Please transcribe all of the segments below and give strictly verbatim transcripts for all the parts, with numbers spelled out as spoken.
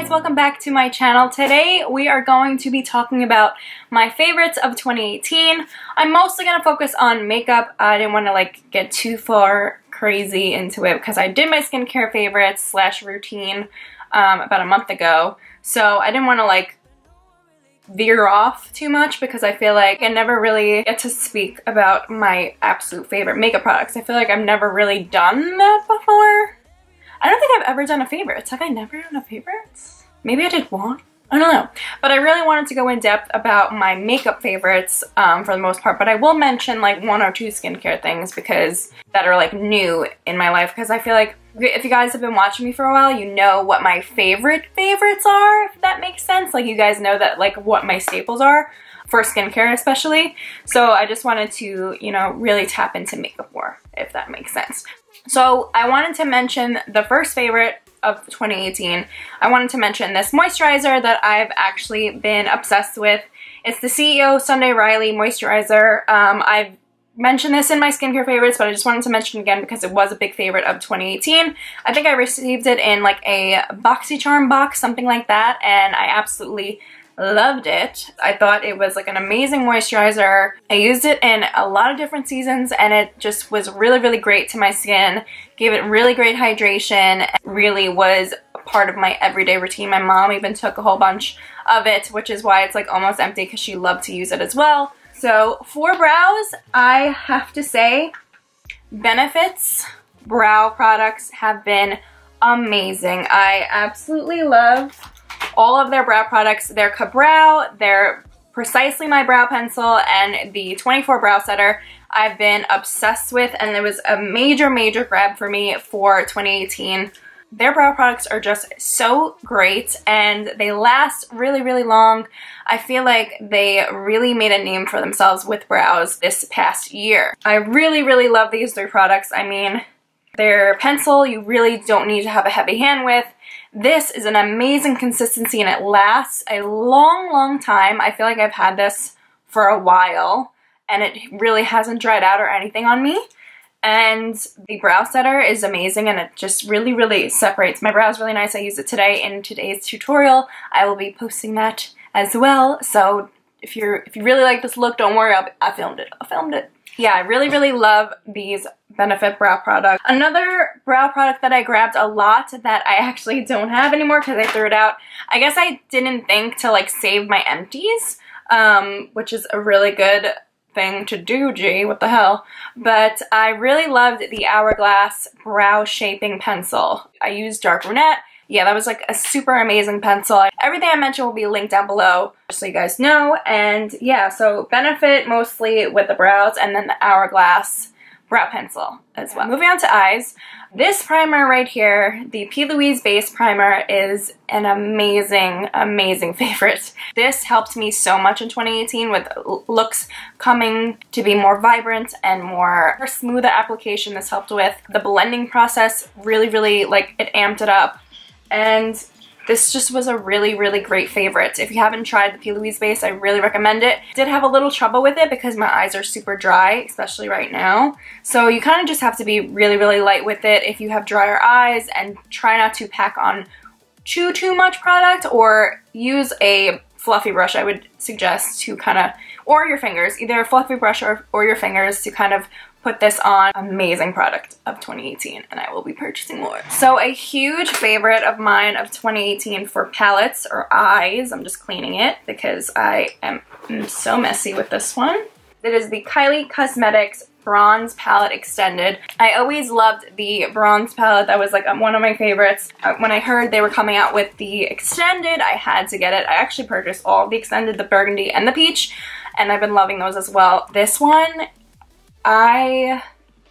guys, welcome back to my channel. Today we are going to be talking about my favorites of twenty eighteen. I'm mostly going to focus on makeup. I didn't want to like get too far crazy into it because I did my skincare favorites slash routine um, about a month ago. So I didn't want to like veer off too much because I feel like I never really get to speak about my absolute favorite makeup products. I feel like I've never really done that before. I don't think I've ever done a favorites. Have I never done a favorites? Maybe I did one? I don't know. But I really wanted to go in depth about my makeup favorites um, for the most part. But I will mention like one or two skincare things because that are like new in my life. Because I feel like if you guys have been watching me for a while, you know what my favorite favorites are, if that makes sense. Like you guys know that like what my staples are for skincare especially. So I just wanted to, you know, really tap into makeup more, if that makes sense. So I wanted to mention the first favorite of twenty eighteen. I wanted to mention this moisturizer that I've actually been obsessed with. It's the C E O Sunday Riley moisturizer. Um, I've mentioned this in my skincare favorites, but I just wanted to mention it again because it was a big favorite of twenty eighteen. I think I received it in like a BoxyCharm box, something like that, and I absolutely loved it. I thought it was like an amazing moisturizer. I used it in a lot of different seasons and it just was really, really great to my skin. Gave it really great hydration. It really was a part of my everyday routine. My mom even took a whole bunch of it, which is why it's like almost empty because she loved to use it as well. So for brows, I have to say Benefit's brow products have been amazing. I absolutely love all of their brow products, their Ka Brow, their Precisely My Brow Pencil, and the twenty-four Brow Setter I've been obsessed with, and it was a major, major grab for me for twenty eighteen. Their brow products are just so great, and they last really, really long. I feel like they really made a name for themselves with brows this past year. I really, really love these three products. I mean, their pencil you really don't need to have a heavy hand with. This is an amazing consistency and it lasts a long, long time. I feel like I've had this for a while and it really hasn't dried out or anything on me. And the brow setter is amazing and it just really, really separates my brows really nice. I used it today in today's tutorial. I will be posting that as well. So if you're if you really like this look, don't worry, I'll be, I filmed it. I filmed it. Yeah, I really, really love these Benefit brow products. Another brow product that I grabbed a lot that I actually don't have anymore because I threw it out. I guess I didn't think to like save my empties, um, which is a really good thing to do, gee, what the hell. But I really loved the Hourglass Brow Shaping Pencil. I used Dark Brunette. Yeah, that was like a super amazing pencil. Everything I mentioned will be linked down below just so you guys know. And yeah, so Benefit mostly with the brows and then the Hourglass brow pencil as well. Moving on to eyes. This primer right here, the P. Louise base primer, is an amazing, amazing favorite. This helped me so much in twenty eighteen with looks coming to be more vibrant and more smoother application. This helped with the blending process, really, really like it amped it up. And this just was a really, really great favorite. If you haven't tried the P. Louise base, I really recommend it. Did have a little trouble with it because my eyes are super dry, especially right now. So you kind of just have to be really, really light with it if you have drier eyes and try not to pack on too, too much product or use a fluffy brush, I would suggest, to kind of, or your fingers, either a fluffy brush or, or your fingers to kind of put this on. Amazing product of twenty eighteen, and I will be purchasing more. So a huge favorite of mine of twenty eighteen for palettes or eyes, I'm just cleaning it because I am so messy with this one. It is the Kylie Cosmetics Bronze Palette Extended. I always loved the bronze palette. That was like one of my favorites. When I heard they were coming out with the extended, I had to get it. I actually purchased all the extended, the burgundy and the peach, and I've been loving those as well. This one, I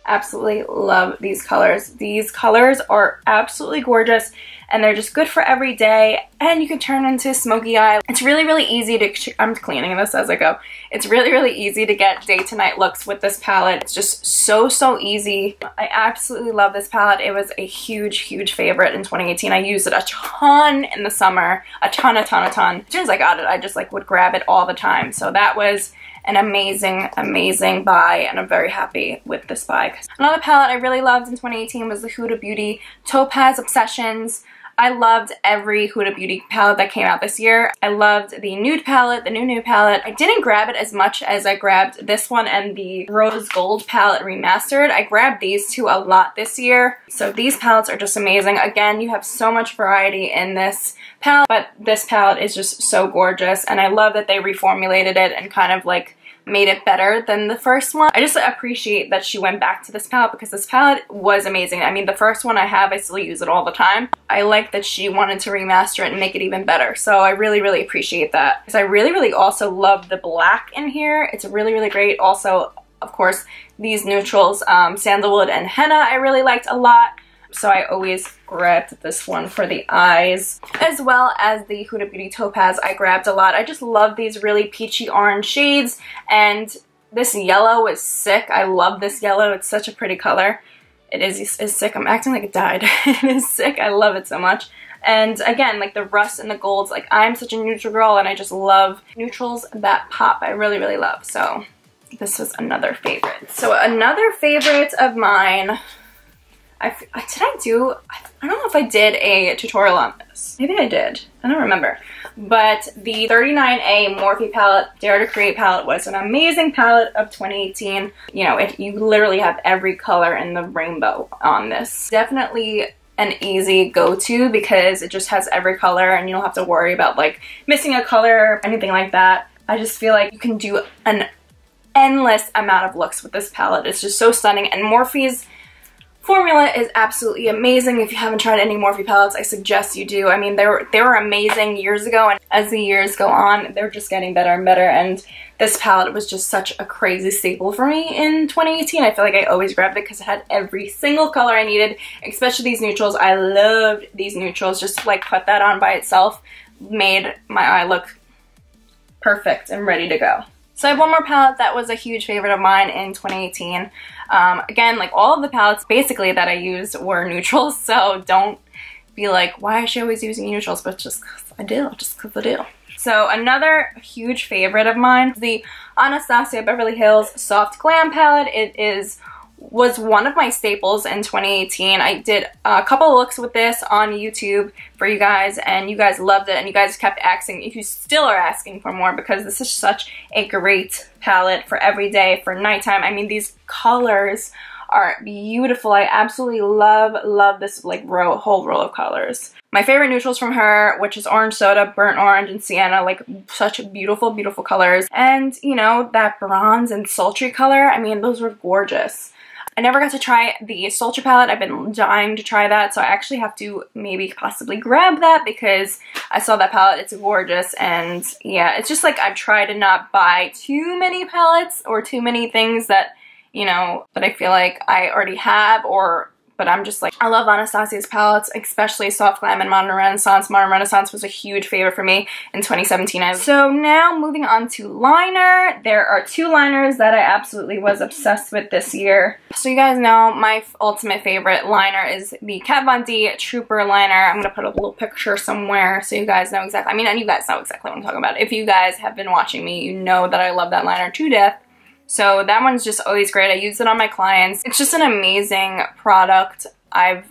absolutely love these colors. These colors are absolutely gorgeous and they're just good for every day, and you can turn into smoky eye. It's really, really easy to, I'm cleaning this as I go. It's really, really easy to get day to night looks with this palette. It's just so, so easy. I absolutely love this palette. It was a huge, huge favorite in twenty eighteen. I used it a ton in the summer, a ton, a ton, a ton. As soon as I got it, I just like would grab it all the time. So that was an amazing, amazing buy, and I'm very happy with this buy. Another palette I really loved in twenty eighteen was the Huda Beauty Topaz Obsessions. I loved every Huda Beauty palette that came out this year. I loved the nude palette, the new nude palette. I didn't grab it as much as I grabbed this one and the rose gold palette remastered. I grabbed these two a lot this year. So these palettes are just amazing. Again, you have so much variety in this palette, but this palette is just so gorgeous, and I love that they reformulated it and kind of like made it better than the first one. I just appreciate that she went back to this palette because this palette was amazing. I mean, the first one I have, I still use it all the time. I like that she wanted to remaster it and make it even better. So I really, really appreciate that. Because I really, really also love the black in here. It's really, really great. Also, of course, these neutrals, um, sandalwood and henna, I really liked a lot. So I always grabbed this one for the eyes, as well as the Huda Beauty Topaz I grabbed a lot. I just love these really peachy orange shades, and this yellow is sick. I love this yellow. It's such a pretty color. It is, is sick. I'm acting like it died. It is sick. I love it so much. And again, like the rust and the golds, like I'm such a neutral girl, and I just love neutrals that pop. I really, really love. So this was another favorite. So another favorite of mine... I, did I do, I don't know if I did a tutorial on this. Maybe I did, I don't remember. But the thirty-nine A Morphe palette, Dare to Create palette, was an amazing palette of twenty eighteen. You know, it, you literally have every color in the rainbow on this. Definitely an easy go-to because it just has every color and you don't have to worry about like missing a color or anything like that. I just feel like you can do an endless amount of looks with this palette. It's just so stunning, and Morphe's formula is absolutely amazing. If you haven't tried any Morphe palettes, I suggest you do. I mean, they were, they were amazing years ago, and as the years go on, they're just getting better and better, and this palette was just such a crazy staple for me in twenty eighteen. I feel like I always grabbed it because it had every single color I needed, especially these neutrals. I loved these neutrals. Just to, like, put that on by itself made my eye look perfect and ready to go. So I have one more palette that was a huge favorite of mine in twenty eighteen. Um, again, like all of the palettes basically that I used were neutrals, so don't be like, why is she always using neutrals? But just because I do, just because I do. So another huge favorite of mine, the Anastasia Beverly Hills Soft Glam palette. It is was one of my staples in twenty eighteen. I did a couple looks with this on YouTube for you guys, and you guys loved it, and you guys kept asking, if you still are asking for more, because this is such a great palette for every day, for nighttime. I mean, these colors are beautiful. I absolutely love, love this like row, whole row of colors. My favorite neutrals from her, which is Orange Soda, Burnt Orange, and Sienna, like such beautiful, beautiful colors. And you know, that bronze and sultry color, I mean, those were gorgeous. I never got to try the Sultry palette. I've been dying to try that, so I actually have to maybe possibly grab that because I saw that palette. It's gorgeous, and yeah, it's just like I've tried to not buy too many palettes or too many things that, you know, that I feel like I already have, or, but I'm just like, I love Anastasia's palettes, especially Soft Glam and Modern Renaissance. Modern Renaissance was a huge favorite for me in twenty seventeen. So now moving on to liner. There are two liners that I absolutely was obsessed with this year. So you guys know my ultimate favorite liner is the Kat Von D Trooper liner. I'm going to put a little picture somewhere so you guys know exactly. I mean, and you guys know exactly what I'm talking about. If you guys have been watching me, you know that I love that liner to death. So that one's just always great. I use it on my clients. It's just an amazing product. I've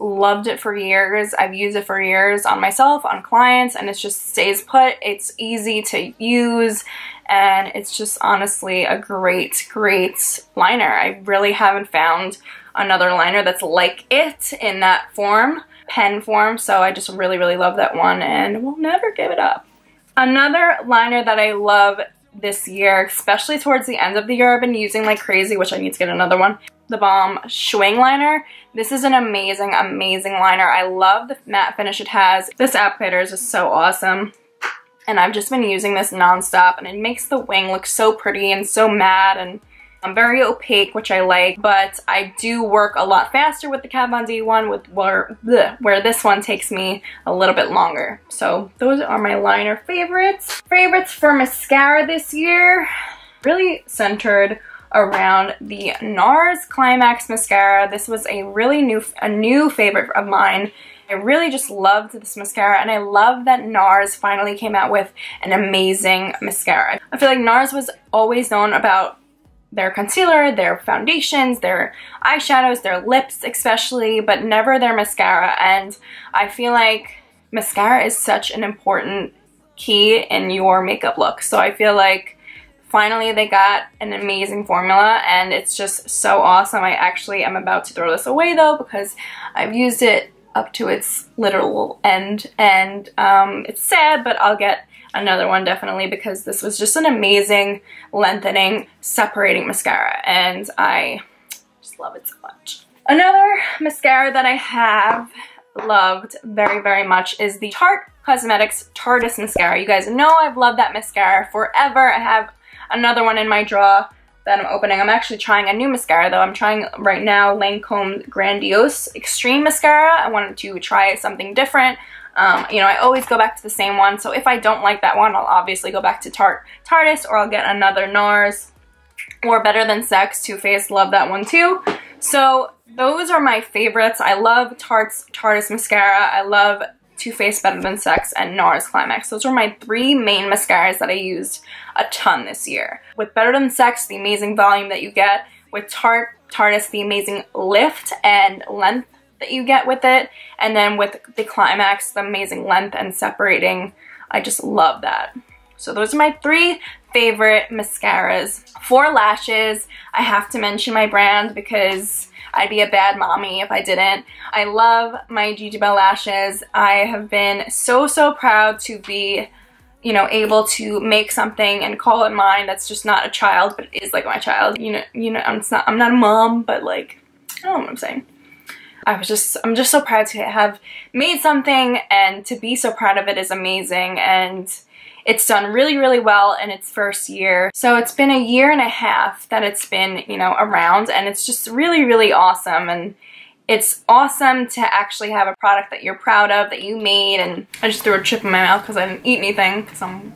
loved it for years. I've used it for years on myself, on clients, and it just stays put. It's easy to use, and it's just honestly a great, great liner. I really haven't found another liner that's like it in that form, pen form. So I just really, really love that one, and will never give it up. Another liner that I love this year, especially towards the end of the year, I've been using like crazy, which I need to get another one, the Balm Schwing liner. This is an amazing, amazing liner. I love the matte finish it has. This applicator is just so awesome, and I've just been using this nonstop, and it makes the wing look so pretty and so matte, and I'm very opaque, which I like, but I do work a lot faster with the Kat Von D one, with where, bleh, where this one takes me a little bit longer. So those are my liner favorites. Favorites for mascara this year really centered around the NARS Climax mascara. This was a really new, a new favorite of mine. I really just loved this mascara, and I love that NARS finally came out with an amazing mascara. I feel like NARS was always known about their concealer, their foundations, their eyeshadows, their lips especially, but never their mascara. And I feel like mascara is such an important key in your makeup look. So I feel like finally they got an amazing formula and it's just so awesome. I actually am about to throw this away though, because I've used it up to its literal end, and um, it's sad, but I'll get another one definitely, because this was just an amazing lengthening separating mascara and I just love it so much. Another mascara that I have loved very, very much is the Tarte Cosmetics Tarteist Mascara. You guys know I've loved that mascara forever. I have another one in my drawer that I'm opening. I'm actually trying a new mascara though. I'm trying right now Lancôme's Grandiose Extreme Mascara. I wanted to try something different. Um, you know, I always go back to the same one, so if I don't like that one, I'll obviously go back to Tarte Tarteist, or I'll get another NARS or Better Than Sex. Too Faced, love that one too. So those are my favorites. I love Tarte's Tarteist Mascara. I love Too Faced, Better Than Sex, and NARS Climax. Those are my three main mascaras that I used a ton this year. With Better Than Sex, the amazing volume that you get. With Tarte Tarteist, the amazing lift and length that you get with it, and then with the Climax, the amazing length and separating. I just love that. So those are my three favorite mascaras. For lashes, I have to mention my brand because I'd be a bad mommy if I didn't. I love my Gigi Bell lashes. I have been so, so proud to be, you know, able to make something and call it mine that's just not a child, but it is like my child. You know, you know, I'm not, I'm not a mom, but like, I don't know what I'm saying. I was just, I'm just so proud to have made something, and to be so proud of it is amazing, and it's done really, really well in its first year. So it's been a year and a half that it's been, you know, around, and it's just really, really awesome, and it's awesome to actually have a product that you're proud of, that you made. And I just threw a chip in my mouth because I didn't eat anything because I'm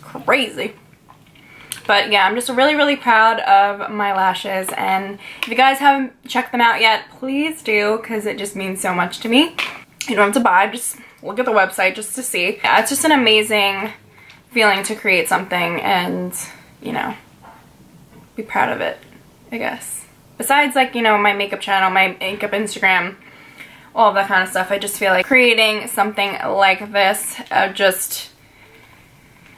crazy. But yeah, I'm just really, really proud of my lashes, and if you guys haven't checked them out yet, please do, because it just means so much to me. You don't have to buy, just look at the website just to see. Yeah, it's just an amazing feeling to create something and, you know, be proud of it, I guess. Besides, like, you know, my makeup channel, my makeup Instagram, all that kind of stuff, I just feel like creating something like this, uh, just...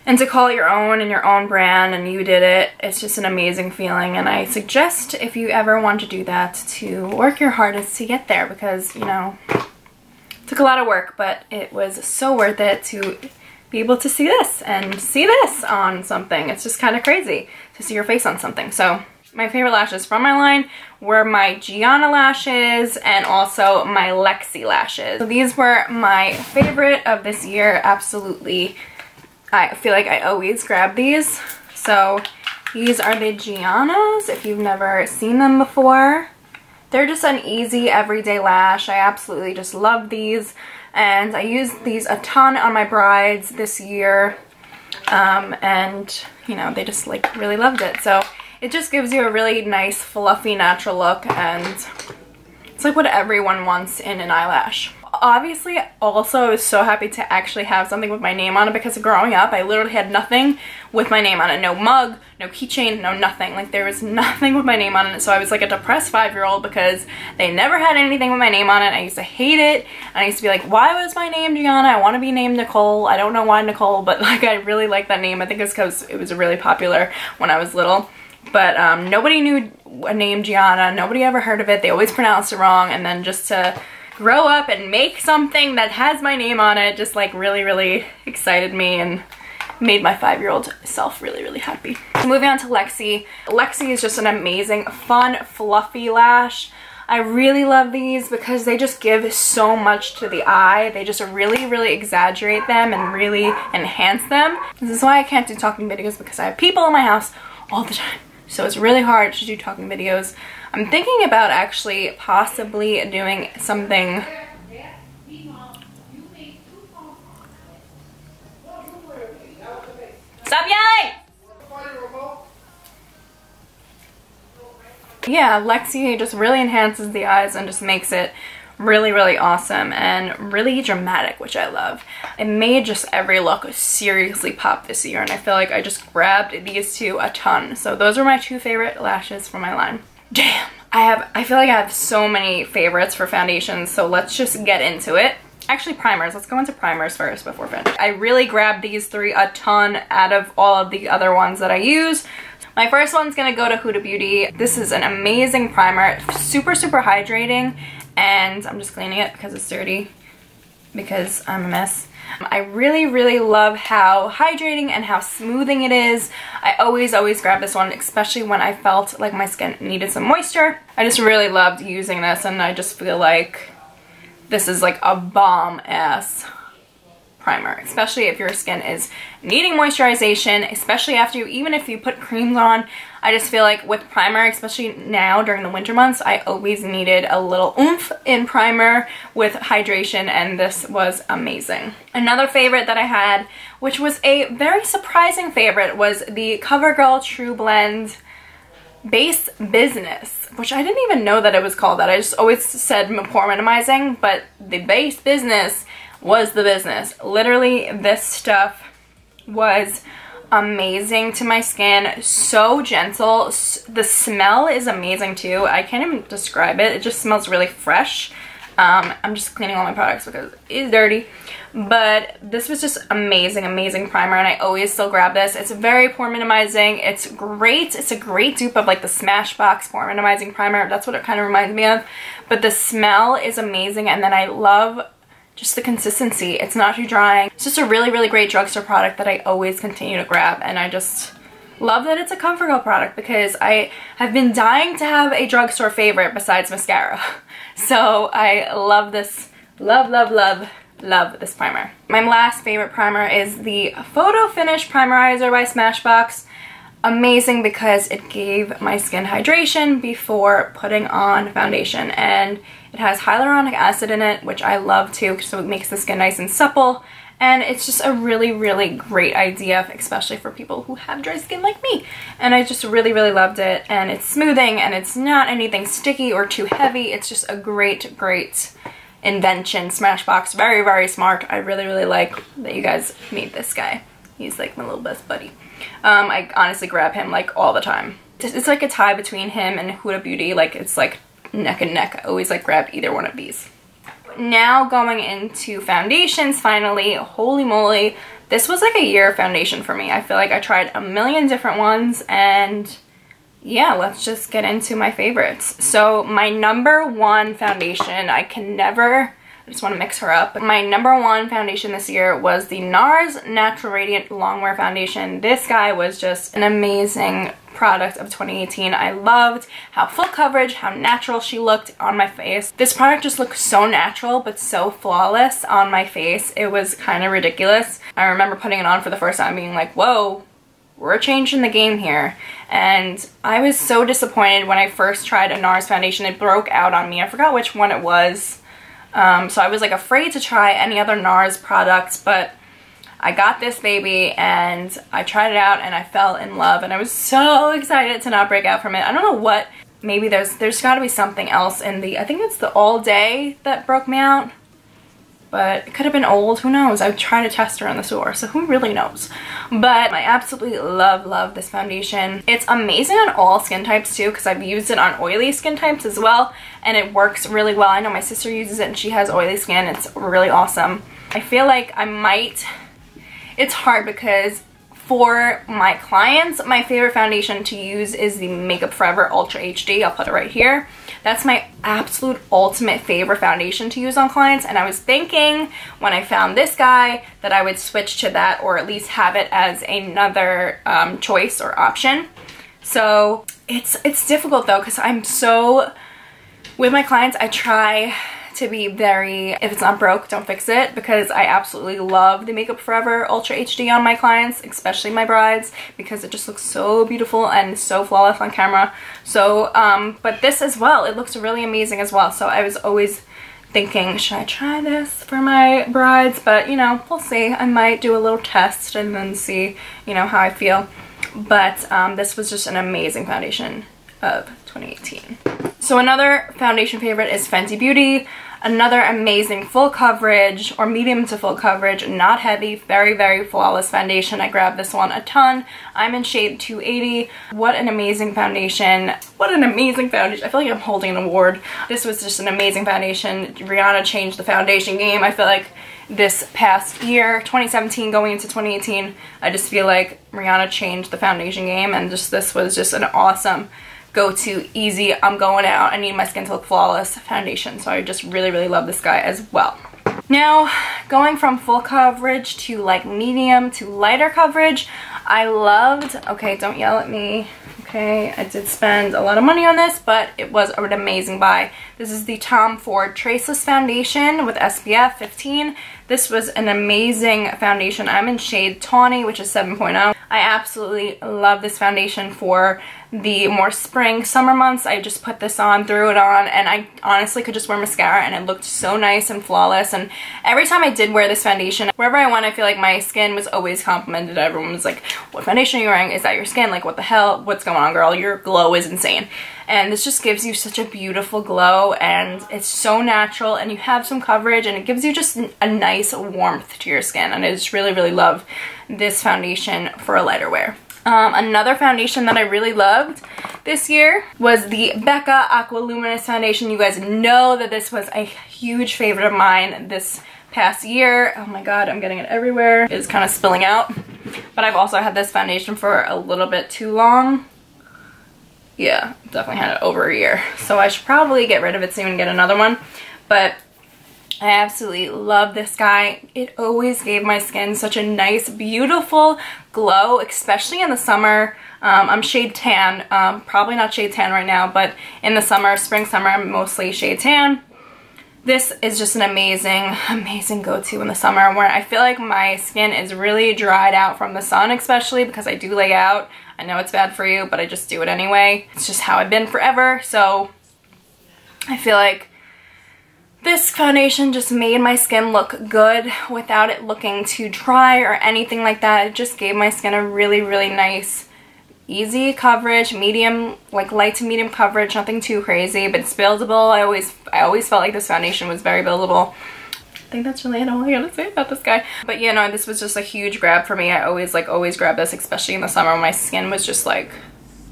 and to call it your own and your own brand, and you did it, it's just an amazing feeling. And I suggest, if you ever want to do that, to work your hardest to get there, because, you know, it took a lot of work, but it was so worth it to be able to see this and see this on something. It's just kind of crazy to see your face on something. So my favorite lashes from my line were my Gianna lashes and also my Lexi lashes. So these were my favorite of this year, absolutely. I feel like I always grab these. So these are the Giannas, if you've never seen them before. They're just an easy everyday lash. I absolutely just love these, and I used these a ton on my brides this year, um, and you know, they just like really loved it. So it just gives you a really nice fluffy natural look, and it's like what everyone wants in an eyelash. Obviously, also, I was so happy to actually have something with my name on it, because growing up, I literally had nothing with my name on it. No mug, no keychain, no nothing. Like, there was nothing with my name on it, so I was like a depressed five-year-old because they never had anything with my name on it. I used to hate it, and I used to be like, why was my name Gianna? I want to be named Nicole. I don't know why Nicole, but, like, I really like that name. I think it's because it was really popular when I was little. But um, nobody knew a name Gianna. Nobody ever heard of it. They always pronounced it wrong, and then just to... grow up and make something that has my name on it just like really, really excited me and made my five-year-old self really, really happy. Moving on to Lexi. Lexi is just an amazing, fun, fluffy lash. I really love these because they just give so much to the eye. They just really, really exaggerate them and really enhance them. This is why I can't do talking videos, because I have people in my house all the time. So it's really hard to do talking videos. I'm thinking about actually possibly doing something Stop yelling! Yeah, Lexi just really enhances the eyes and just makes it really, really awesome and really dramatic, which I love. It made just every look seriously pop this year, and I feel like I just grabbed these two a ton. So those are my two favorite lashes from my line. Damn, I have, I feel like I have so many favorites for foundations, so let's just get into it. Actually, primers. Let's go into primers first before finishing. I really grabbed these three a ton out of all of the other ones that I use. My first one's gonna go to Huda Beauty. This is an amazing primer, super, super hydrating, and I'm just cleaning it because it's dirty, because I'm a mess. I really, really love how hydrating and how smoothing it is. I always, always grab this one, especially when I felt like my skin needed some moisture. I just really loved using this, and I just feel like this is like a bomb-ass primer, especially if your skin is needing moisturization, especially after you, even if you put creams on. I just feel like with primer, especially now during the winter months, I always needed a little oomph in primer with hydration, and this was amazing. Another favorite that I had, which was a very surprising favorite, was the CoverGirl True Blend Base Business, which I didn't even know that it was called that. I just always said pore minimizing, but the Base Business was the business. Literally, this stuff was amazing to my skin. So gentle. The smell is amazing too. I can't even describe it. It just smells really fresh. Um, I'm just cleaning all my products because it's dirty. But this was just amazing, amazing primer, and I always still grab this. It's very pore minimizing. It's great. It's a great dupe of like the Smashbox pore minimizing primer. That's what it kind of reminds me of. But the smell is amazing, and then I love just the consistency. It's not too drying. It's just a really, really great drugstore product that I always continue to grab, and I just love that it's a CoverGirl product because I have been dying to have a drugstore favorite besides mascara. So I love this, love, love, love, love this primer. My last favorite primer is the Photo Finish Primerizer by Smashbox. Amazing because it gave my skin hydration before putting on foundation, and it has hyaluronic acid in it, which I love too, so it makes the skin nice and supple, and it's just a really, really great idea, especially for people who have dry skin like me. And I just really, really loved it, and it's smoothing, and it's not anything sticky or too heavy. It's just a great, great invention. Smashbox, very, very smart. I really, really like that you guys made this guy. He's like my little best buddy. Um, I honestly grab him like all the time. It's, it's like a tie between him and Huda Beauty. Like it's like neck and neck. I always like grab either one of these. Now going into foundations finally. Holy moly. This was like a year of foundation for me. I feel like I tried a million different ones, and yeah, let's just get into my favorites. So my number one foundation, I can never... I just want to mix her up. My number one foundation this year was the NARS Natural Radiant Longwear Foundation. This guy was just an amazing product of twenty eighteen. I loved how full coverage, how natural she looked on my face. This product just looked so natural but so flawless on my face. It was kind of ridiculous. I remember putting it on for the first time being like, whoa, we're changing the game here. And I was so disappointed when I first tried a NARS foundation. It broke out on me. I forgot which one it was. Um, so I was like afraid to try any other NARS products, but I got this baby and I tried it out and I fell in love, and I was so excited to not break out from it. I don't know what, maybe there's there's got to be something else in the, I think it's the all day that broke me out, but it could have been old, who knows? I tried to test her in the store, so who really knows? But I absolutely love, love this foundation. It's amazing on all skin types too, because I've used it on oily skin types as well, and it works really well. I know my sister uses it and she has oily skin. It's really awesome. I feel like I might, it's hard because for my clients, my favorite foundation to use is the Makeup Forever Ultra H D. I'll put it right here. That's my absolute ultimate favorite foundation to use on clients, and I was thinking when I found this guy that I would switch to that, or at least have it as another um, choice or option. So it's it's difficult though, because I'm so, with my clients I try to be very, if it's not broke, don't fix it, because I absolutely love the Makeup Forever Ultra H D on my clients, especially my brides, because it just looks so beautiful and so flawless on camera. So, um, but this as well, it looks really amazing as well. So I was always thinking, should I try this for my brides? But, you know, we'll see. I might do a little test and then see, you know, how I feel. But um, this was just an amazing foundation of twenty eighteen. So another foundation favorite is Fenty Beauty. Another amazing full coverage or medium to full coverage, not heavy, very, very flawless foundation. I grabbed this one a ton. I'm in shade two eighty. What an amazing foundation. What an amazing foundation. I feel like I'm holding an award. This was just an amazing foundation. Rihanna changed the foundation game. I feel like this past year, twenty seventeen going into twenty eighteen, I just feel like Rihanna changed the foundation game, and just this was just an awesome go-to, easy, I'm going out, I need my skin to look flawless foundation. So I just really, really love this guy as well. Now, going from full coverage to like medium to lighter coverage, I loved, okay, don't yell at me, okay, I did spend a lot of money on this, but it was an amazing buy. This is the Tom Ford Traceless Foundation with S P F fifteen. This was an amazing foundation. I'm in shade Tawny, which is seven point oh. I absolutely love this foundation for the more spring, summer months. I just put this on, threw it on, and I honestly could just wear mascara, and it looked so nice and flawless. And every time I did wear this foundation, wherever I went, I feel like my skin was always complimented. Everyone was like, what foundation are you wearing? Is that your skin? Like, what the hell? What's going on, girl? Your glow is insane. And this just gives you such a beautiful glow, and it's so natural, and you have some coverage, and it gives you just a nice warmth to your skin. And I just really, really love this foundation for a lighter wear. Um, another foundation that I really loved this year was the Becca Aqua Luminous Foundation. You guys know that this was a huge favorite of mine this past year. Oh my god, I'm getting it everywhere. It's kind of spilling out. But I've also had this foundation for a little bit too long. Yeah, definitely had it over a year. So I should probably get rid of it soon and get another one. But I absolutely love this guy. It always gave my skin such a nice, beautiful glow, especially in the summer. Um, I'm shade tan, um, probably not shade tan right now, but in the summer, spring, summer, I'm mostly shade tan. This is just an amazing, amazing go-to in the summer where I feel like my skin is really dried out from the sun, especially because I do lay out. I know it's bad for you, but I just do it anyway. It's just how I've been forever, so I feel like this foundation just made my skin look good without it looking too dry or anything like that. It just gave my skin a really, really nice, easy coverage, medium, like light to medium coverage, nothing too crazy, but it's buildable. I always, I always felt like this foundation was very buildable. I think that's really all I gotta say about this guy. But yeah, no, this was just a huge grab for me. I always, like, always grab this, especially in the summer when my skin was just like,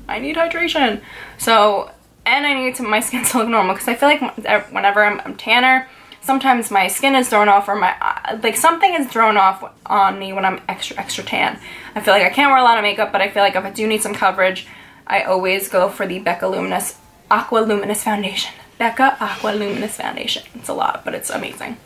I need hydration. So... and I need to, my skin to look normal, because I feel like whenever I'm, I'm tanner, sometimes my skin is thrown off, or my, like, something is thrown off on me when I'm extra, extra tan. I feel like I can't wear a lot of makeup, but I feel like if I do need some coverage, I always go for the Becca Luminous, Aqua Luminous Foundation. Becca Aqua Luminous Foundation. It's a lot, but it's amazing.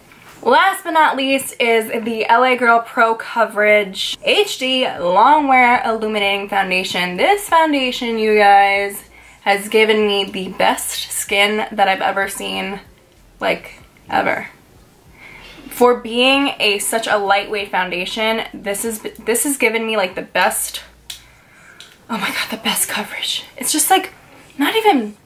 Last but not least is the L A Girl Pro Coverage H D Longwear Illuminating Foundation. This foundation, you guys, has given me the best skin that I've ever seen, like, ever. For being a such a lightweight foundation, this is this has given me, like, the best, oh my god, the best coverage. It's just, like, not even,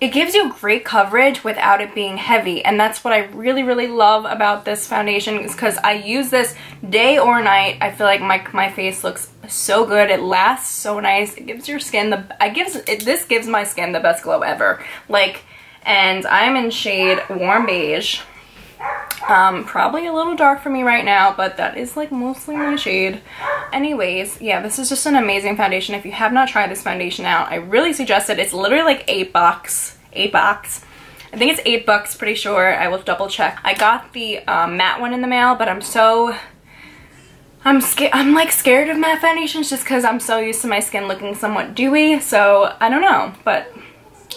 it gives you great coverage without it being heavy, and that's what I really, really love about this foundation, is because I use this day or night. I feel like my, my face looks so good. It lasts so nice. It gives your skin the, I gives, it, this gives my skin the best glow ever. Like, and I'm in shade Warm Beige. Um, probably a little dark for me right now, but that is, like, mostly my shade. Anyways, yeah, this is just an amazing foundation. If you have not tried this foundation out, I really suggest it. It's literally like eight bucks, eight bucks. I think it's eight bucks, pretty sure. I will double check. I got the uh, matte one in the mail, but I'm so, I'm scared, I'm like scared of matte foundations just because I'm so used to my skin looking somewhat dewy, so I don't know, but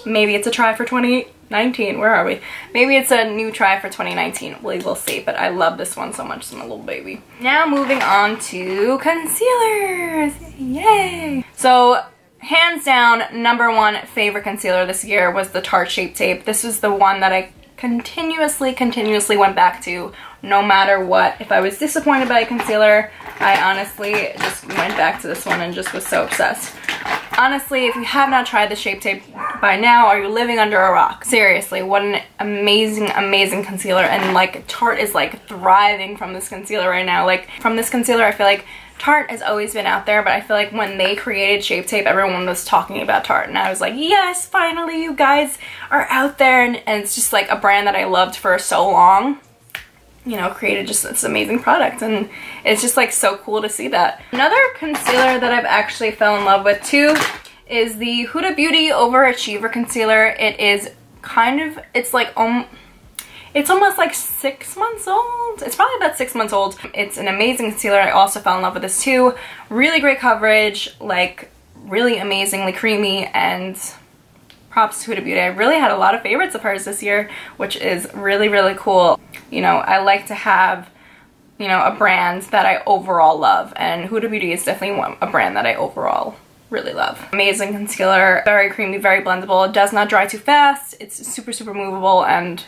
maybe it's a try for twenty nineteen. Where are we? Maybe it's a new try for twenty nineteen. We will see, but I love this one so much. It's my little baby. Now moving on to concealers. Yay! So hands down, number one favorite concealer this year was the Tarte Shape Tape. This was the one that I continuously, continuously went back to no matter what. If I was disappointed by a concealer, I honestly just went back to this one and just was so obsessed. Honestly, if you have not tried the Shape Tape by now, are you living under a rock? Seriously, what an amazing, amazing concealer. And like, Tarte is like thriving from this concealer right now. Like, from this concealer, I feel like Tarte has always been out there, but I feel like when they created Shape Tape, everyone was talking about Tarte, and I was like, yes, finally you guys are out there. And, and it's just like a brand that I loved for so long, you know, created just this amazing product, and it's just like so cool to see that. Another concealer that I've actually fell in love with too is the Huda Beauty Overachiever Concealer. It is kind of, it's like, um, it's almost like six months old. It's probably about six months old. It's an amazing concealer. I also fell in love with this too. Really great coverage, like really amazingly creamy, and props to Huda Beauty. I really had a lot of favorites of hers this year, which is really, really cool. You know, I like to have, you know, a brand that I overall love, and Huda Beauty is definitely one, a brand that I overall really love. Amazing concealer, very creamy, very blendable. It does not dry too fast. It's super, super movable and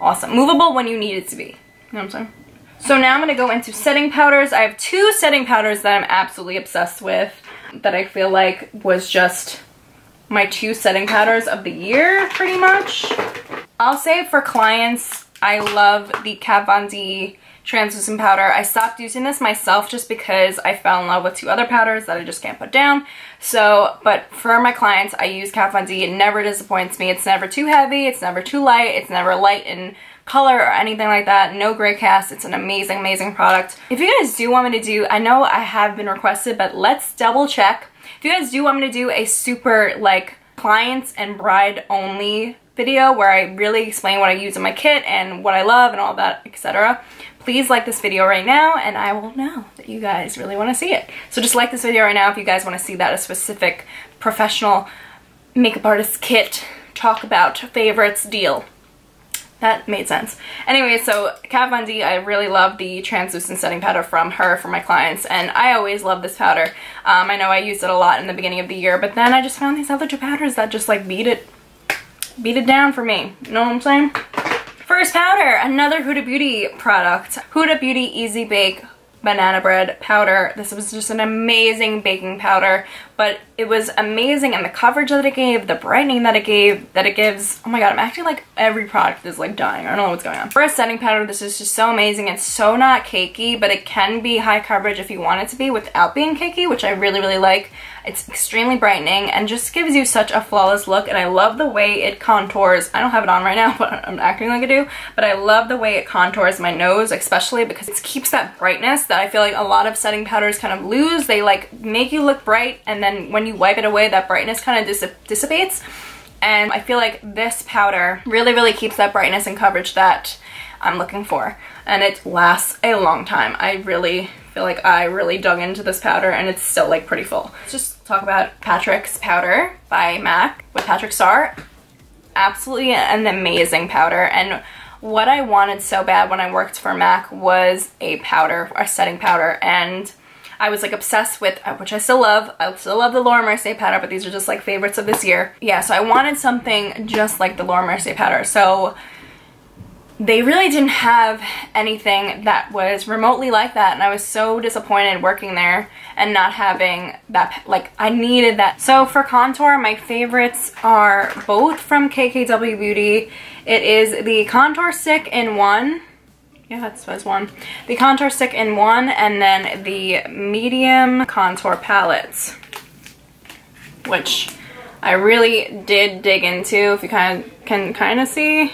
awesome. Movable when you need it to be. You know what I'm saying? So now I'm going to go into setting powders. I have two setting powders that I'm absolutely obsessed with that I feel like was just my two setting powders of the year, pretty much. I'll say for clients, I love the Kat Von D translucent powder. I stopped using this myself just because I fell in love with two other powders that I just can't put down. So, but for my clients, I use Kat Von D. It never disappoints me. It's never too heavy. It's never too light. It's never light in color or anything like that. No gray cast. It's an amazing, amazing product. If you guys do want me to do, I know I have been requested, but let's double check. If you guys do want me to do a super like clients and bride only video where I really explain what I use in my kit and what I love and all that, et cetera, please like this video right now, and I will know that you guys really want to see it. So just like this video right now if you guys want to see that, a specific professional makeup artist kit, talk about favorites deal. That made sense. Anyway, so Kat Von D, I really love the translucent setting powder from her for my clients, and I always love this powder. Um, I know I used it a lot in the beginning of the year, but then I just found these other two powders that just like beat it, beat it down for me. You know what I'm saying? First powder, another Huda Beauty product. Huda Beauty Easy Bake Banana Bread Powder. This was just an amazing baking powder, but it was amazing, and the coverage that it gave, the brightening that it gave, that it gives. Oh my god, I'm acting like every product is like dying. I don't know what's going on. For a setting powder, this is just so amazing. It's so not cakey, but it can be high coverage if you want it to be without being cakey, which I really, really like. It's extremely brightening and just gives you such a flawless look, and I love the way it contours. I don't have it on right now, but I'm acting like I do, but I love the way it contours my nose, especially because it keeps that brightness that I feel like a lot of setting powders kind of lose. They like make you look bright, and then when you wipe it away, that brightness kind of dis dissipates. And I feel like this powder really, really keeps that brightness and coverage that I'm looking for. And it lasts a long time. I really feel like I really dug into this powder, and it's still like pretty full. Let's just talk about Patrick's Powder by MAC with Patrick Starr. Absolutely an amazing powder. And what I wanted so bad when I worked for MAC was a powder, a setting powder. And I was like obsessed with, which I still love. I still love the Laura Mercier powder, but these are just like favorites of this year. Yeah, so I wanted something just like the Laura Mercier powder. So they really didn't have anything that was remotely like that, and I was so disappointed working there and not having that. Like, I needed that. So for contour, my favorites are both from K K W Beauty. It is the Contour Stick in One. Yeah, that's was one. The Contour Stick in One, and then the Medium Contour Palettes, which I really did dig into. If you kind of can kind of see,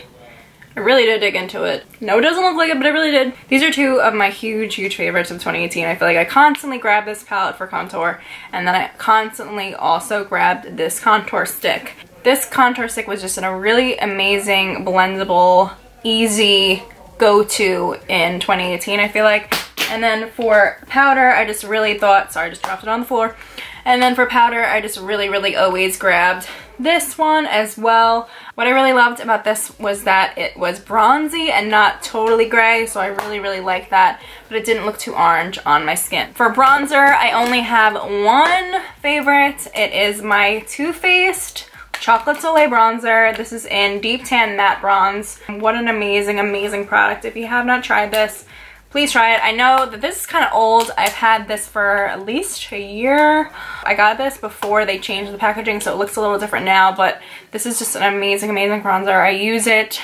I really did dig into it. No, it doesn't look like it, but I really did. These are two of my huge, huge favorites of twenty eighteen. I feel like I constantly grabbed this palette for contour, and then I constantly also grabbed this contour stick. This contour stick was just in a really amazing, blendable, easy go-to in twenty eighteen, I feel like. And then for powder, I just really thought, sorry, I just dropped it on the floor. And then for powder, I just really, really always grabbed this one as well. What I really loved about this was that it was bronzy and not totally gray, so I really, really liked that, but it didn't look too orange on my skin. For bronzer, I only have one favorite. It is my Too Faced Chocolate Soleil Bronzer. This is in Deep Tan Matte Bronze. What an amazing, amazing product. If you have not tried this, please try it. I know that this is kind of old. I've had this for at least a year. I got this before they changed the packaging, so it looks a little different now, but this is just an amazing, amazing bronzer. I use it,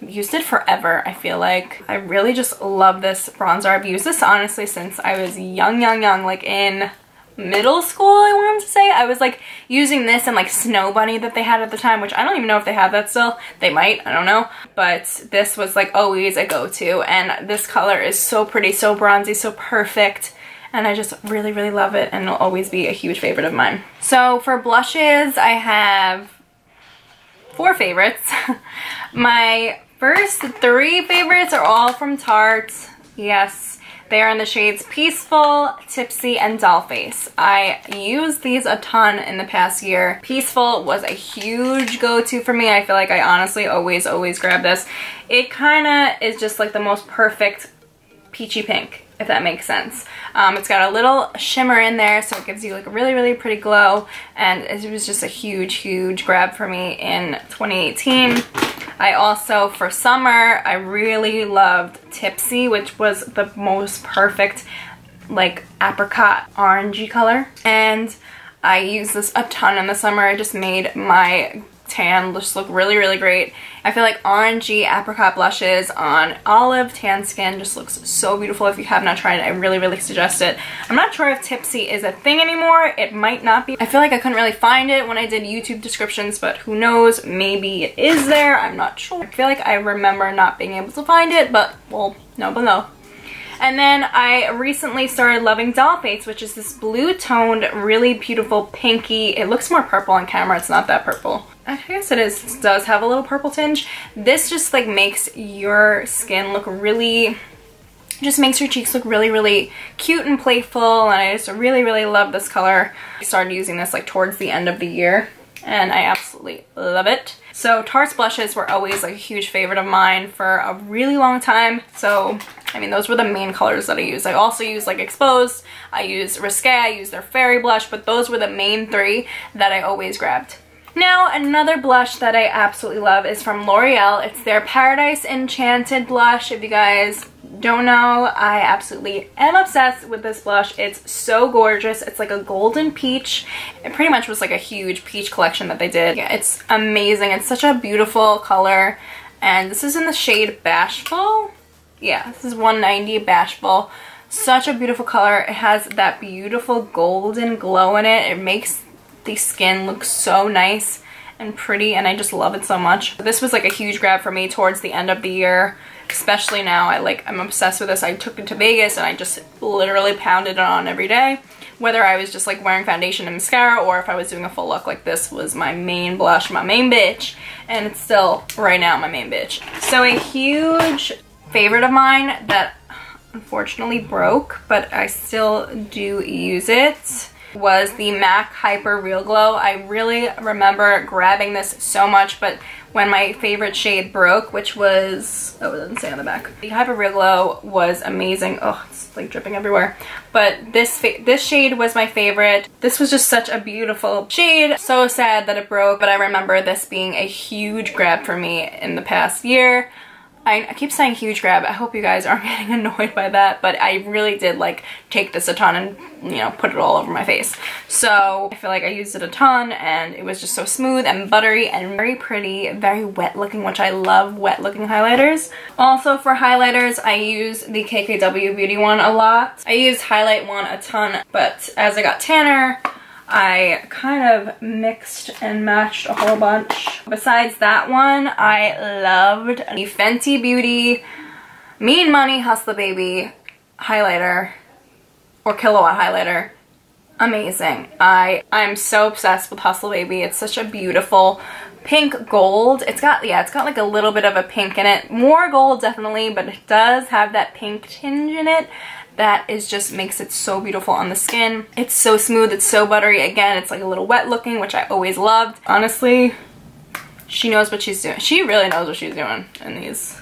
used it forever, I feel like. I really just love this bronzer. I've used this, honestly, since I was young, young, young, like in middle school, I wanted to say. I was like using this and like Snow Bunny that they had at the time, which I don't even know if they have that still. They might, I don't know. But this was like always a go-to, and this color is so pretty, so bronzy, so perfect. And I just really, really love it, and it'll always be a huge favorite of mine. So for blushes, I have four favorites. My first three favorites are all from Tarte. Yes. They are in the shades Peaceful, Tipsy, and Dollface. I used these a ton in the past year. Peaceful was a huge go-to for me. I feel like I honestly always, always grab this. It kind of is just like the most perfect peachy pink, if that makes sense. Um, it's got a little shimmer in there, so it gives you like a really, really pretty glow. And it was just a huge, huge grab for me in twenty eighteen. I also, for summer, I really loved Tipsy, which was the most perfect, like, apricot orangey color. And I used this a ton in the summer. It just made my tan just look really, really great. I feel like orangey apricot blushes on olive tan skin just looks so beautiful. If you have not tried it, I really, really suggest it. I'm not sure if Tipsy is a thing anymore. It might not be. I feel like I couldn't really find it when I did YouTube descriptions, but who knows? Maybe it is there. I'm not sure. I feel like I remember not being able to find it, but well, no, but no. And then I recently started loving Dollface, which is this blue-toned, really beautiful pinky. It looks more purple on camera. It's not that purple. I guess it is. It does have a little purple tinge. This just like makes your skin look really, just makes your cheeks look really, really cute and playful. And I just really, really love this color. I started using this like towards the end of the year, and I absolutely love it. So Tarte's blushes were always like a huge favorite of mine for a really long time. So, I mean, those were the main colors that I used. I also used like Exposed, I used Risque, I used their Fairy Blush, but those were the main three that I always grabbed. Now, another blush that I absolutely love is from L'Oreal. It's their Paradise Enchanted blush. If you guys don't know, I absolutely am obsessed with this blush. It's so gorgeous. It's like a golden peach. It pretty much was like a huge peach collection that they did. Yeah, it's amazing. It's such a beautiful color. And this is in the shade Bashful. Yeah, this is one ninety Bashful. Such a beautiful color. It has that beautiful golden glow in it. It makes the skin looks so nice and pretty, and I just love it so much. This was like a huge grab for me towards the end of the year, especially now. I like, I'm obsessed with this. I took it to Vegas and I just literally pounded it on every day. Whether I was just like wearing foundation and mascara, or if I was doing a full look, like this was my main blush, my main bitch, and it's still right now my main bitch. So a huge favorite of mine that unfortunately broke, but I still do use it, was the MAC Hyper Real Glow. I really remember grabbing this so much, but when my favorite shade broke, which was, oh, it doesn't say on the back. The Hyper Real Glow was amazing. Oh, it's like dripping everywhere. But this this shade was my favorite. This was just such a beautiful shade. So sad that it broke, but I remember this being a huge grab for me in the past year. I keep saying huge grab. I hope you guys aren't getting annoyed by that, but I really did like take this a ton and, you know, put it all over my face. So I feel like I used it a ton, and it was just so smooth and buttery and very pretty, very wet looking, which I love wet looking highlighters. Also for highlighters, I use the K K W Beauty one a lot. I used Highlight one a ton, but as I got tanner, I kind of mixed and matched a whole bunch. Besides that one, I loved the Fenty Beauty Mean Money Hustle Baby highlighter, or Kilowatt highlighter. Amazing. I, I'm so obsessed with Hustle Baby. It's such a beautiful pink gold. It's got, yeah, it's got like a little bit of a pink in it. More gold definitely, but it does have that pink tinge in it. That is just makes it so beautiful on the skin. It's so smooth, it's so buttery. Again, it's like a little wet looking, which I always loved. Honestly, she knows what she's doing. She really knows what she's doing in these,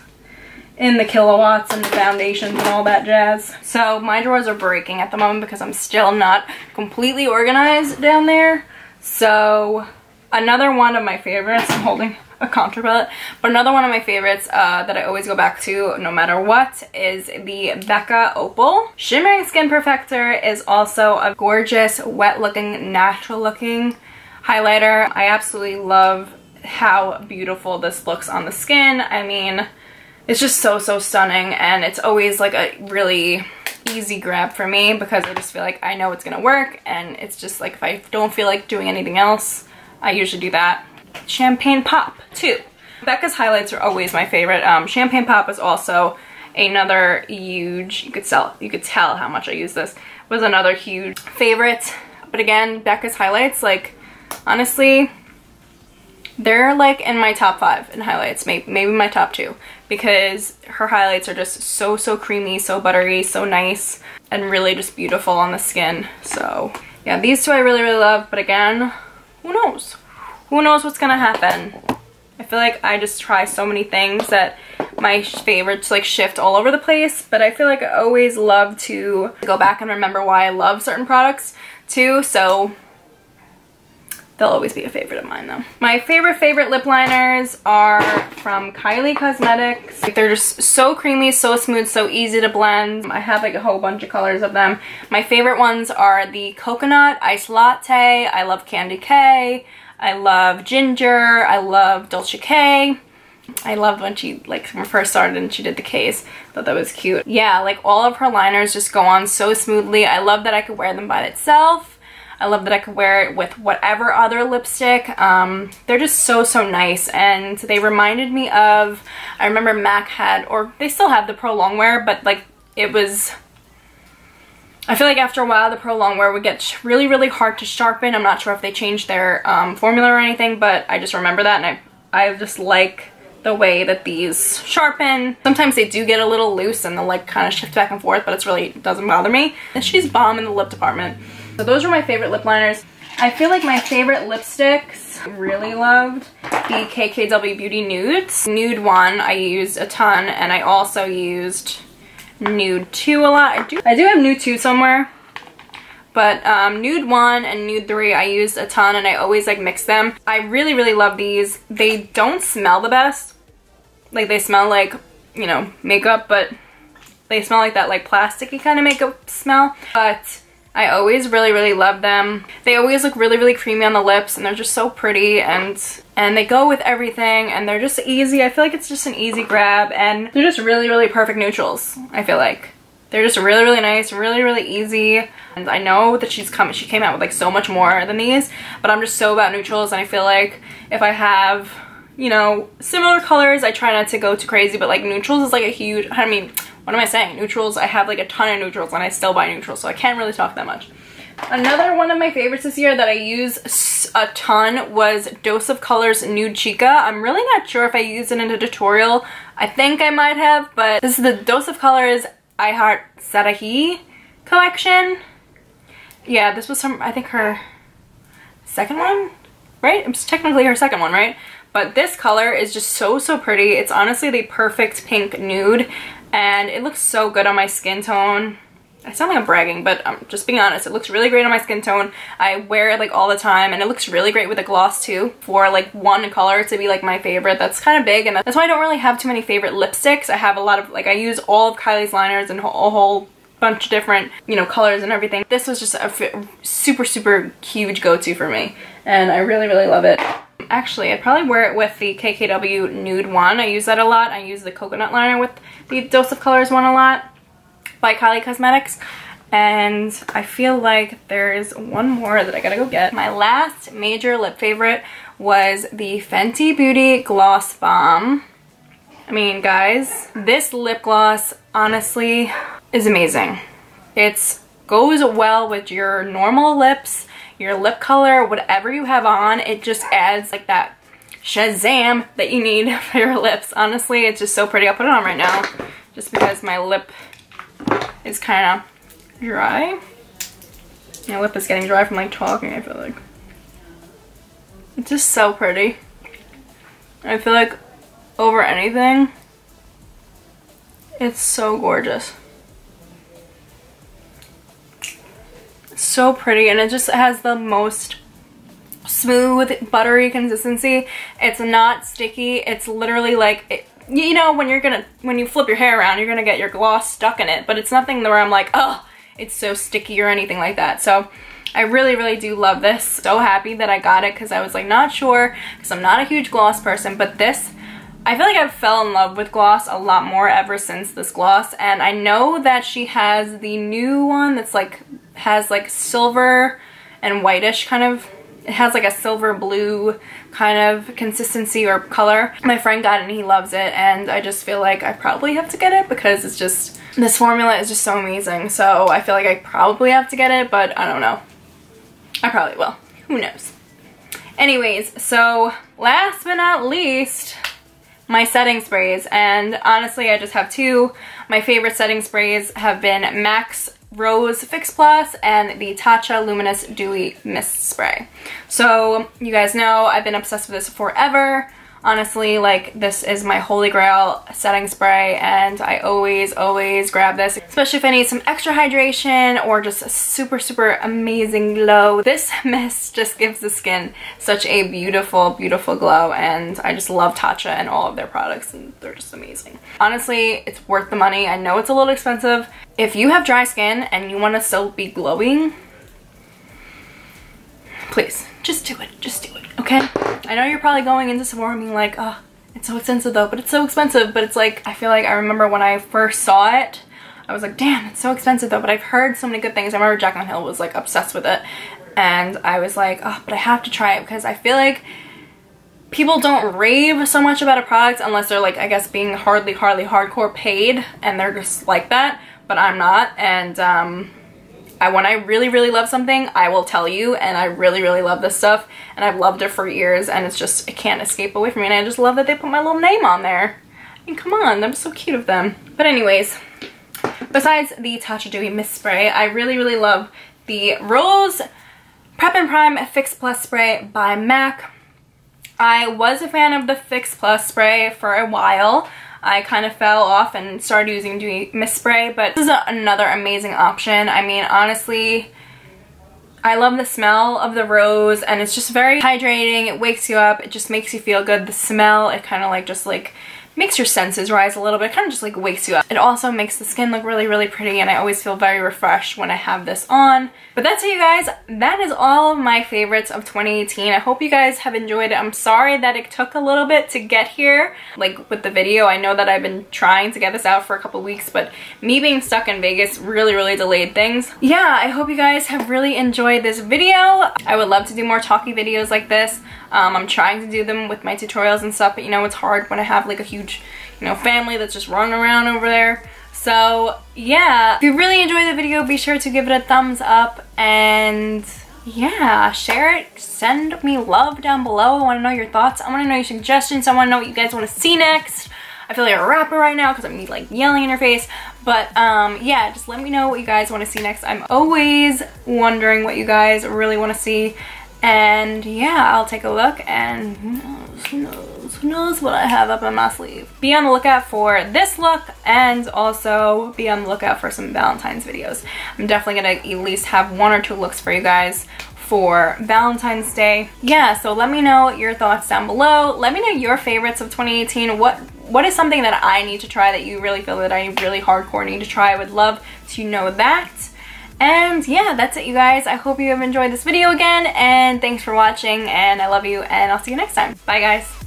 in the kilowatts and the foundations and all that jazz. So my drawers are breaking at the moment because I'm still not completely organized down there. So another one of my favorites, I'm holding a contour palette. But another one of my favorites uh, that I always go back to no matter what is the Becca Opal. Shimmering Skin Perfector is also a gorgeous, wet looking, natural looking highlighter. I absolutely love how beautiful this looks on the skin. I mean, it's just so, so stunning, and it's always like a really easy grab for me because I just feel like I know it's gonna work, and it's just like if I don't feel like doing anything else, I usually do that. Champagne Pop too. Becca's highlights are always my favorite. Um, Champagne Pop is also another huge, you could, sell, you could tell how much I use this, was another huge favorite. But again, Becca's highlights, like honestly, they're like in my top five in highlights, maybe, maybe my top two, because her highlights are just so, so creamy, so buttery, so nice, and really just beautiful on the skin. So yeah, these two I really, really love, but again, who knows? Who knows what's gonna happen? I feel like I just try so many things that my favorites like shift all over the place, but I feel like I always love to go back and remember why I love certain products too, so they'll always be a favorite of mine though. My favorite, favorite lip liners are from Kylie Cosmetics. They're just so creamy, so smooth, so easy to blend. I have like a whole bunch of colors of them. My favorite ones are the Coconut, Ice Latte, I love Candy K, I love Ginger, I love Dolce K. I love when she like when first started and she did the K's. Thought that was cute. Yeah, like all of her liners just go on so smoothly. I love that I could wear them by itself. I love that I could wear it with whatever other lipstick. Um, they're just so, so nice, and they reminded me of, I remember MAC had, or they still have the Pro Longwear, but like it was, I feel like after a while the Pro Longwear would get really, really hard to sharpen. I'm not sure if they changed their um, formula or anything, but I just remember that, and I, I just like the way that these sharpen. Sometimes they do get a little loose and they'll like kind of shift back and forth, but it's really, it doesn't bother me. And she's bomb in the lip department. So those were my favorite lip liners. I feel like my favorite lipsticks, I really loved the K K W Beauty Nudes. Nude one I used a ton, and I also used Nude two a lot. I do, I do have Nude two somewhere, but um, Nude one and Nude three I used a ton, and I always like mix them. I really, really love these. They don't smell the best. Like they smell like, you know, makeup, but they smell like that like plasticky kind of makeup smell. But I always really, really love them. They always look really, really creamy on the lips, and they're just so pretty, and and they go with everything, and they're just easy. I feel like it's just an easy grab, and they're just really, really perfect neutrals, I feel like. They're just really, really nice, really, really easy. And I know that she's coming, she came out with like so much more than these, but I'm just so about neutrals, and I feel like if I have, you know, similar colors, I try not to go too crazy, but like neutrals is like a huge, I mean, what am I saying? Neutrals, I have like a ton of neutrals, and I still buy neutrals, so I can't really talk that much. Another one of my favorites this year that I use a ton was Dose of Colors Nude Chica. I'm really not sure if I used it in a tutorial. I think I might have, but this is the Dose of Colors I Heart Sarahi collection. Yeah, this was some, I think her second one, right? It's technically her second one, right? But this color is just so, so pretty. It's honestly the perfect pink nude, and it looks so good on my skin tone. I sound like I'm bragging, but I'm just being honest. It looks really great on my skin tone. I wear it like all the time, and it looks really great with a gloss too. For like one color to be like my favorite, that's kind of big, and that's why I don't really have too many favorite lipsticks. I have a lot of, like I use all of Kylie's liners and a whole bunch of different, you know, colors and everything. This was just a f super, super huge go-to for me, and I really, really love it. Actually, I'd probably wear it with the K K W Nude one. I use that a lot. I use the Coconut liner with the Dose of Colors one a lot by Kylie Cosmetics. And I feel like there's one more that I gotta go get. My last major lip favorite was the Fenty Beauty Gloss Bomb. I mean, guys, this lip gloss honestly is amazing. It goes well with your normal lips, your lip color, whatever you have on. It just adds like that shazam that you need for your lips. Honestly, it's just so pretty. I'll put it on right now just because my lip is kind of dry. My lip is getting dry from like talking, I feel like. It's just so pretty. I feel like over anything, it's so gorgeous. So pretty, and it just has the most smooth, buttery consistency. It's not sticky. It's literally like, it, you know, when you're gonna, when you flip your hair around, you're gonna get your gloss stuck in it, but it's nothing where I'm like, oh, it's so sticky or anything like that. So I really, really do love this. So happy that I got it because I was like not sure because I'm not a huge gloss person, but this, I feel like I've fell in love with gloss a lot more ever since this gloss. And I know that she has the new one that's like, has like silver and whitish kind of, it has like a silver blue kind of consistency or color. My friend got it and he loves it, and I just feel like I probably have to get it because it's just, this formula is just so amazing. So I feel like I probably have to get it, but I don't know. I probably will. Who knows? Anyways, so last but not least, my setting sprays. And honestly, I just have two. My favorite setting sprays have been MAC's Rose Fix Plus and the Tatcha Luminous Dewy Mist Spray. So you guys know I've been obsessed with this forever. Honestly, like, this is my holy grail setting spray, and I always, always grab this, especially if I need some extra hydration or just a super, super amazing glow. This mist just gives the skin such a beautiful, beautiful glow, and I just love Tatcha and all of their products, and they're just amazing. Honestly, it's worth the money. I know it's a little expensive. If you have dry skin and you want to still be glowing, please, just do it. Just do it, okay? I know you're probably going into Sephora and being like, oh, it's so expensive though, but it's so expensive. But it's like, I feel like I remember when I first saw it, I was like, damn, it's so expensive though. But I've heard so many good things. I remember Jaclyn Hill was like obsessed with it. And I was like, oh, but I have to try it because I feel like people don't rave so much about a product unless they're like, I guess, being hardly, hardly hardcore paid and they're just like that. But I'm not. And, um... I, when I really, really love something, I will tell you, and I really, really love this stuff, and I've loved it for years, and it's just, it can't escape away from me, and I just love that they put my little name on there. I mean, come on, that was so cute of them. But anyways, besides the Tatcha Dewy Mist Spray, I really, really love the Rose Prep and Prime Fix Plus Spray by MAC. I was a fan of the Fix Plus Spray for a while. I kind of fell off and started using Dewy Mist Spray, but this is a, another amazing option. I mean, honestly, I love the smell of the rose, and it's just very hydrating. It wakes you up. It just makes you feel good. The smell, it kind of like just like makes your senses rise a little bit. It kind of just like wakes you up. It also makes the skin look really, really pretty, and I always feel very refreshed when I have this on. But that's it, you guys. That is all of my favorites of twenty eighteen. I hope you guys have enjoyed it. I'm sorry that it took a little bit to get here, like with the video. I know that I've been trying to get this out for a couple weeks, but me being stuck in Vegas really, really delayed things. Yeah, I hope you guys have really enjoyed this video. I would love to do more talky videos like this. Um, I'm trying to do them with my tutorials and stuff, but you know, it's hard when I have like a huge, you know, family that's just running around over there. So yeah, if you really enjoyed the video, be sure to give it a thumbs up, and yeah, share it. Send me love down below. I want to know your thoughts. I want to know your suggestions. I want to know what you guys want to see next. I feel like a rapper right now because I'm like yelling in your face. But um, yeah, just let me know what you guys want to see next. I'm always wondering what you guys really want to see. And yeah, I'll take a look, and who knows, who knows, who knows what I have up in my sleeve. Be on the lookout for this look, and also be on the lookout for some Valentine's videos. I'm definitely going to at least have one or two looks for you guys for Valentine's Day. Yeah, so let me know your thoughts down below. Let me know your favorites of twenty eighteen. What What is something that I need to try that you really feel that I really hardcore need to try? I would love to know that. And yeah, that's it, you guys. I hope you have enjoyed this video again, and thanks for watching, and I love you, and I'll see you next time. Bye, guys.